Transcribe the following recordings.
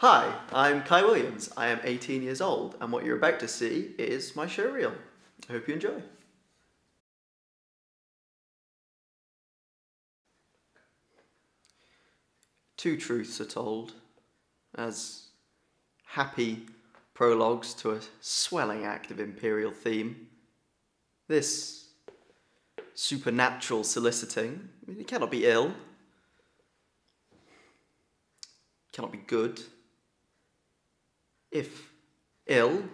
Hi, I'm Kai Williams. I am 18 years old, and what you're about to see is my show reel. I hope you enjoy. Two truths are told as happy prologues to a swelling act of imperial theme. This supernatural soliciting, it cannot be ill, cannot be good. If ill,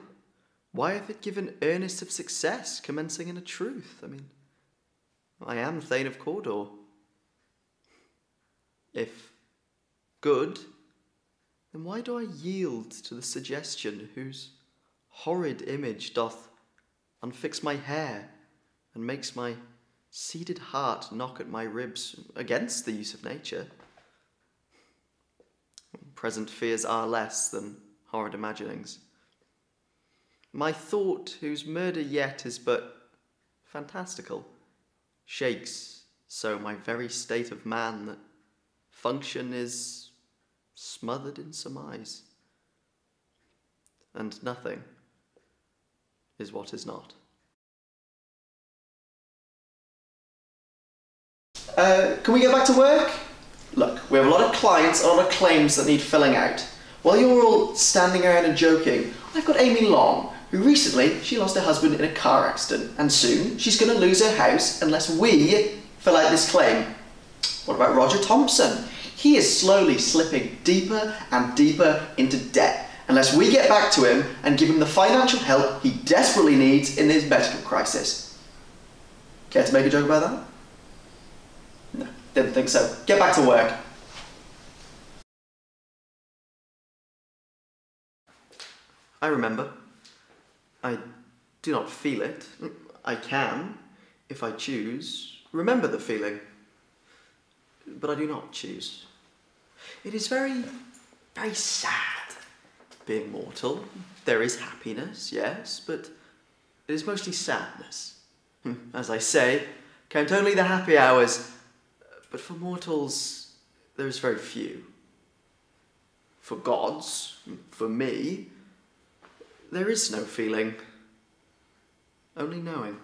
why hath it given earnest of success, commencing in a truth? I mean, I am Thane of Cawdor. If good, then why do I yield to the suggestion whose horrid image doth unfix my hair and makes my seated heart knock at my ribs against the use of nature? Present fears are less than horrid imaginings. My thought, whose murder yet is but fantastical, shakes so my very state of man that function is smothered in surmise, and nothing is what is not. Can we get back to work? Look, we have a lot of clients, a lot of claims that need filling out. While you're all standing around and joking, I've got Amy Long, who recently, she lost her husband in a car accident, and soon she's going to lose her house unless we fill out this claim. What about Roger Thompson? He is slowly slipping deeper and deeper into debt, unless we get back to him and give him the financial help he desperately needs in his medical crisis. Care to make a joke about that? No, didn't think so. Get back to work. I remember. I do not feel it. I can, if I choose, remember the feeling. But I do not choose. It is very, very sad being mortal. There is happiness, yes, but it is mostly sadness. As I say, count only the happy hours, but for mortals, there is very few. For gods, for me, there is no feeling, only knowing.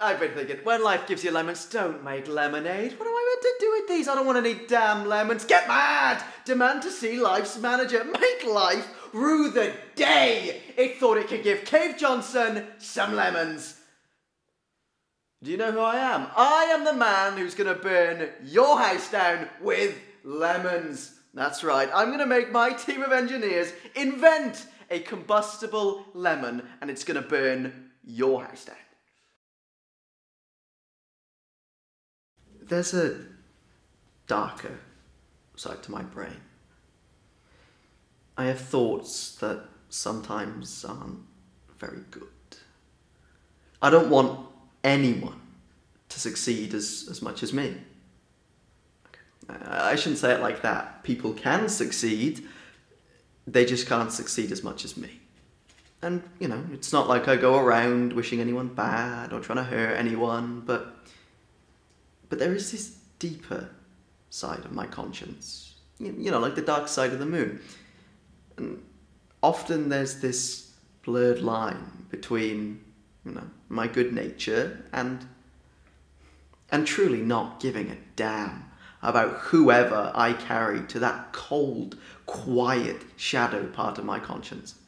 I've been thinking, when life gives you lemons, don't make lemonade. What am I meant to do with these? I don't want any damn lemons. Get mad! Demand to see life's manager. Make life rue the day it thought it could give Cave Johnson some lemons. Do you know who I am? I am the man who's going to burn your house down with lemons. That's right, I'm going to make my team of engineers invent a combustible lemon, and it's going to burn your house down. There's a darker side to my brain. I have thoughts that sometimes aren't very good. I don't want anyone to succeed as much as me. Okay. I shouldn't say it like that. People can succeed, they just can't succeed as much as me. And, you know, it's not like I go around wishing anyone bad or trying to hurt anyone, but there is this deeper side of my conscience. You know, like the dark side of the moon. And often there's this blurred line between, you know, my good nature and truly not giving a damn about whoever I carry to that cold, quiet shadow part of my conscience.